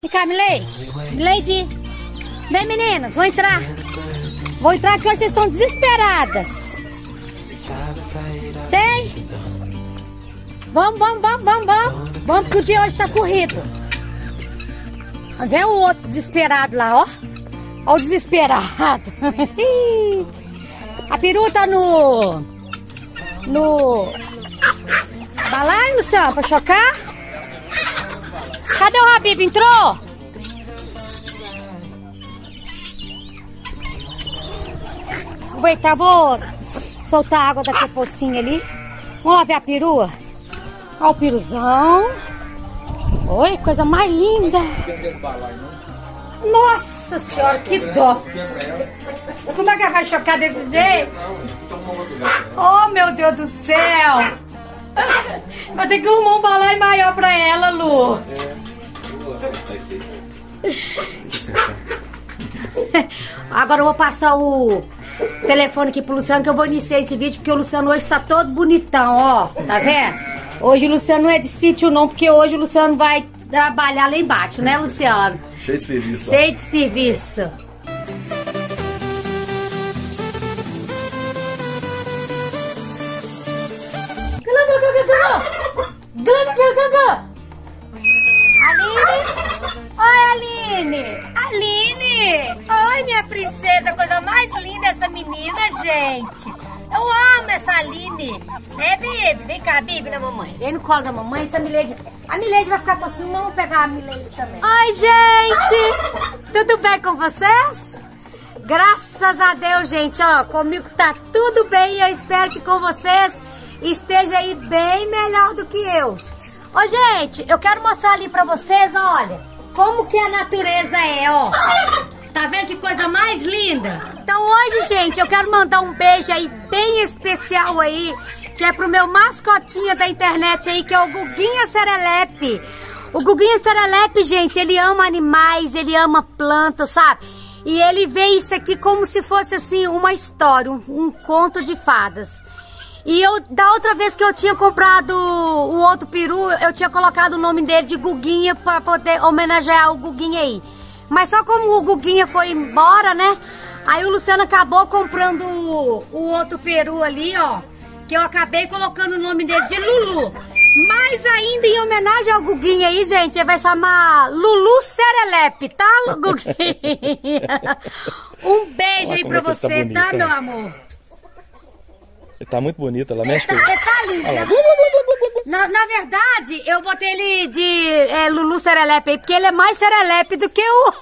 Vem cá, Milady. Milady. Vem, meninas, vou entrar. Vou entrar que hoje vocês estão desesperadas. Tem? Vamos. Vamos que o dia hoje tá corrido. Vem o outro desesperado lá, ó. Ó o desesperado. A peru tá no... Vai lá, Luciano, pra chocar. Cadê o Habib? Entrou? Aproveitar, vou soltar a água daquela pocinha ali. Vamos lá ver a perua. Olha o piruzão. Oi, coisa mais linda. Nossa senhora, que dó. Como é que ela vai chocar desse jeito? Oh, meu Deus do céu. Vai ter que arrumar um balão maior pra ela, Lu. Agora eu vou passar o telefone aqui pro Luciano, que eu vou iniciar esse vídeo, porque o Luciano hoje tá todo bonitão, ó. Tá vendo? Hoje o Luciano não é de sítio não, porque hoje o Luciano vai trabalhar lá embaixo, né, Luciano? Cheio de serviço. Cheio de serviço. Aline? Oi, Aline. Aline! Oi, minha princesa, coisa mais linda essa menina, gente. Eu amo essa Aline, né, Bibi? Vem cá, Bibi, da mamãe. Vem no colo da mamãe, essa Milady. A Milady vai ficar com assim, vamos pegar a Milady também. Oi, gente! Tudo bem com vocês? Graças a Deus, gente, ó, comigo tá tudo bem e eu espero que com vocês esteja aí bem melhor do que eu. Ó, gente, eu quero mostrar ali pra vocês, olha, como que a natureza é, ó. Tá vendo que coisa mais linda? Então hoje, gente, eu quero mandar um beijo aí bem especial aí, que é pro meu mascotinha da internet aí, que é o Guguinha Serelepe. O Guguinha Serelepe, gente, ele ama animais, ele ama plantas, sabe? E ele vê isso aqui como se fosse, assim, uma história, um conto de fadas. E eu, da outra vez que eu tinha comprado o outro peru, eu tinha colocado o nome dele de Guguinha pra poder homenagear o Guguinha aí. Mas só como o Guguinha foi embora, né? Aí o Luciano acabou comprando o outro peru ali, ó. Que eu acabei colocando o nome dele de Lulu. Mas ainda em homenagem ao Guguinha aí, gente, ele vai chamar Lulu Serelepe, tá, Guguinha? Um beijo aí pra você, tá, bonita, meu amor? Ele tá muito bonito, ela mexe com ele. Ele tá lindo, né? Na verdade, eu botei ele de Lulu Serelepe aí, porque ele é mais serelepe do que o outro.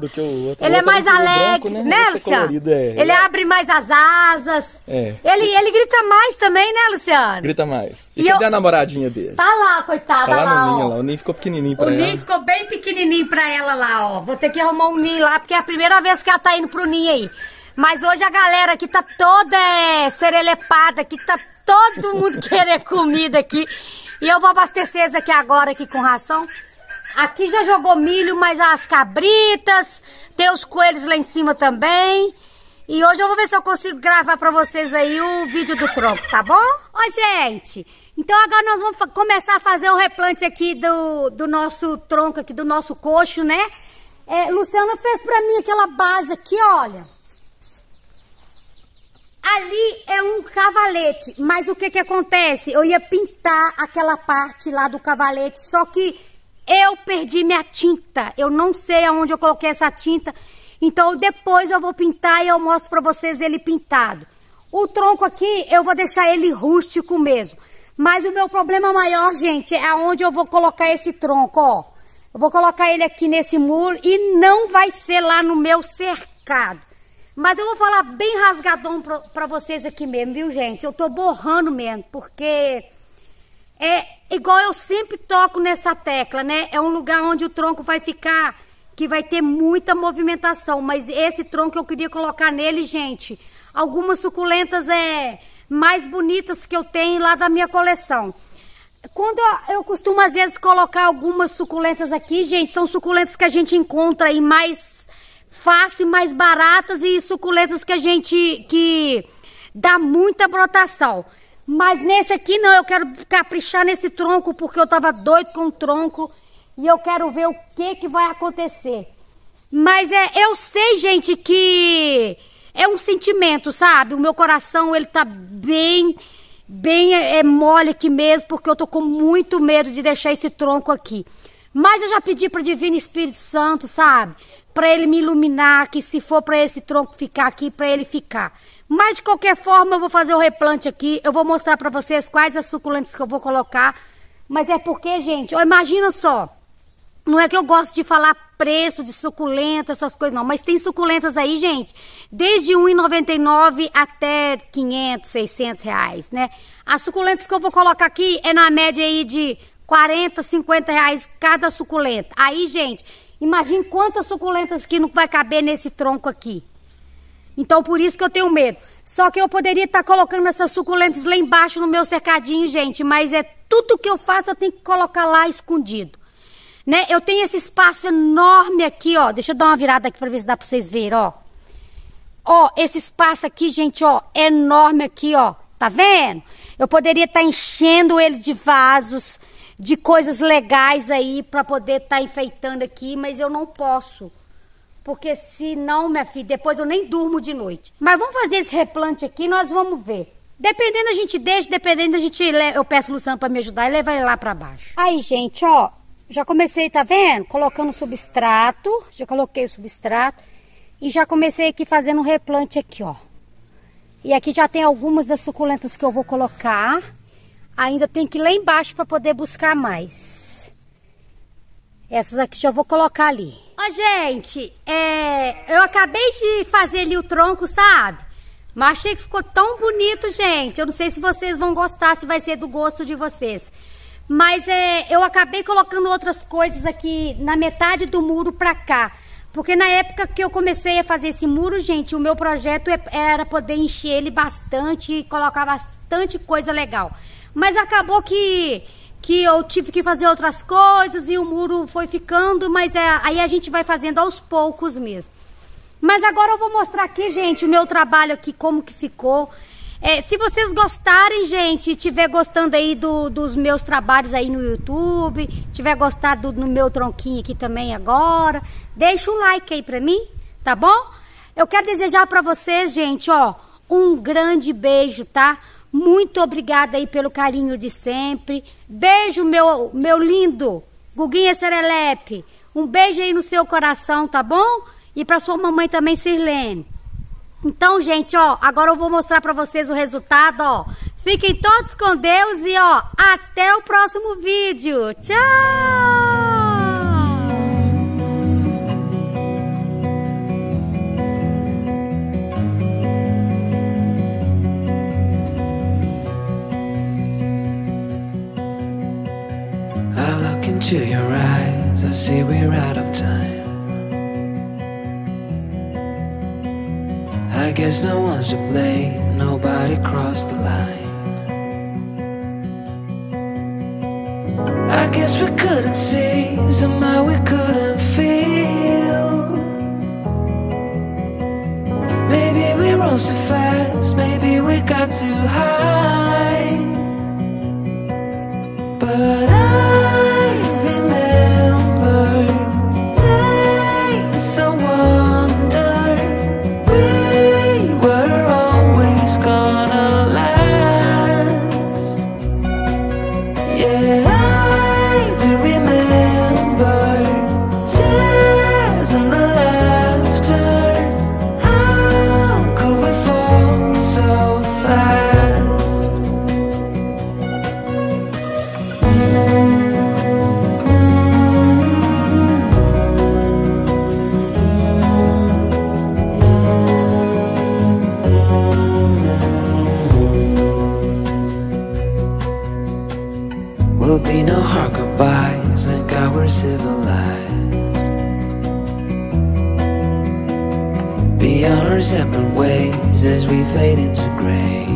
Do que o outro. Ele é mais alegre, branco, né, Luciano? Ele abre mais as asas. É. Ele grita mais também, né, Luciano? Grita mais. E cadê a namoradinha dele? Tá lá, coitada. Tá lá no ninho, lá. O ninho ficou pequenininho pra ela. O ninho ficou bem pequenininho pra ela lá, ó. Vou ter que arrumar um ninho lá, porque é a primeira vez que ela tá indo pro ninho aí. Mas hoje a galera aqui tá toda serelepada, aqui tá todo mundo querendo comida aqui. E eu vou abastecer aqui agora aqui com ração. Aqui já jogou milho, mas as cabritas, tem os coelhos lá em cima também. E hoje eu vou ver se eu consigo gravar pra vocês aí o vídeo do tronco, tá bom? Ó, gente, então agora nós vamos começar a fazer o replante aqui do nosso tronco aqui, do nosso coxo, né? Luciana fez pra mim aquela base aqui, olha. Ali é um cavalete, mas o que acontece? Eu ia pintar aquela parte lá do cavalete, só que eu perdi minha tinta. Eu não sei aonde eu coloquei essa tinta, então depois eu vou pintar e eu mostro pra vocês ele pintado. O tronco aqui, eu vou deixar ele rústico mesmo, mas o meu problema maior, gente, é aonde eu vou colocar esse tronco, ó. Eu vou colocar ele aqui nesse muro e não vai ser lá no meu cercado. Mas eu vou falar bem rasgadão pra vocês aqui mesmo, viu, gente? Eu tô borrando mesmo, porque é igual eu sempre toco nessa tecla, né? É um lugar onde o tronco vai ficar, que vai ter muita movimentação. Mas esse tronco eu queria colocar nele, gente, algumas suculentas mais bonitas que eu tenho lá da minha coleção. Quando eu costumo, às vezes, colocar algumas suculentas aqui, gente, são suculentas que a gente encontra aí mais fácil, mais baratas e suculentas que a gente, que dá muita brotação. Mas nesse aqui não, eu quero caprichar nesse tronco, porque eu tava doido com o tronco. e eu quero ver o que vai acontecer. Mas eu sei, gente, que é um sentimento, sabe? O meu coração, ele tá bem mole aqui mesmo, porque eu tô com muito medo de deixar esse tronco aqui. Mas eu já pedi para o Divino Espírito Santo, sabe? Para ele me iluminar, que se for para esse tronco ficar aqui, para ele ficar. Mas de qualquer forma, eu vou fazer o replante aqui, eu vou mostrar para vocês quais as suculentas que eu vou colocar. Mas é porque, gente, ó, imagina só. Não é que eu gosto de falar preço de suculenta, essas coisas não, mas tem suculentas aí, gente, desde R$ 1,99 até 500, 600 reais, né? As suculentas que eu vou colocar aqui é na média aí de 40, 50 reais cada suculenta. Aí, gente, imagine quantas suculentas que não vai caber nesse tronco aqui. Então, por isso que eu tenho medo. Só que eu poderia estar colocando essas suculentas lá embaixo no meu cercadinho, gente, mas é tudo que eu faço eu tenho que colocar lá escondido, né? Eu tenho esse espaço enorme aqui, ó. Deixa eu dar uma virada aqui pra ver se dá pra vocês verem, ó. Ó, esse espaço aqui, gente, ó, enorme aqui, ó. Tá vendo? Eu poderia estar enchendo ele de vasos, de coisas legais aí pra poder estar enfeitando aqui, mas eu não posso. Porque senão, minha filha, depois eu nem durmo de noite. Mas vamos fazer esse replante aqui, nós vamos ver. Dependendo a gente deixa, dependendo a gente... Eu peço o Luciano pra me ajudar e levar ele lá pra baixo. Aí, gente, ó, já comecei, tá vendo? Colocando substrato, já coloquei o substrato. E já comecei aqui fazendo um replante aqui, ó. E aqui já tem algumas das suculentas que eu vou colocar. Ainda tem que ir lá embaixo pra poder buscar mais. Essas aqui já vou colocar ali. Ó, gente, eu acabei de fazer ali o tronco, sabe? Mas achei que ficou tão bonito, gente. Eu não sei se vocês vão gostar, se vai ser do gosto de vocês. Mas eu acabei colocando outras coisas aqui na metade do muro pra cá. Porque na época que eu comecei a fazer esse muro, gente, o meu projeto era poder encher ele bastante e colocar bastante coisa legal. Mas acabou que eu tive que fazer outras coisas e o muro foi ficando, mas aí a gente vai fazendo aos poucos mesmo. Mas agora eu vou mostrar aqui, gente, o meu trabalho aqui, como que ficou. Se vocês gostarem, gente, estiver gostando aí dos meus trabalhos aí no YouTube, tiver gostado do meu tronquinho aqui também agora, deixa um like aí pra mim, tá bom? Eu quero desejar pra vocês, gente, ó, um grande beijo, tá? Muito obrigada aí pelo carinho de sempre. Beijo, meu lindo Guguinha Serelepe. Um beijo aí no seu coração, tá bom? E pra sua mamãe também, Sirlene. Então, gente, ó, agora eu vou mostrar pra vocês o resultado, ó. Fiquem todos com Deus e, ó, até o próximo vídeo. Tchau! To your eyes, I see we're out of time. I guess no one's to blame, nobody crossed the line. I guess we couldn't see, somehow we couldn't feel. Maybe we rose too fast, maybe we got too high. But civilized, beyond our separate ways as we fade into grey.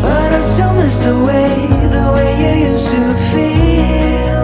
But I still miss the way you used to feel.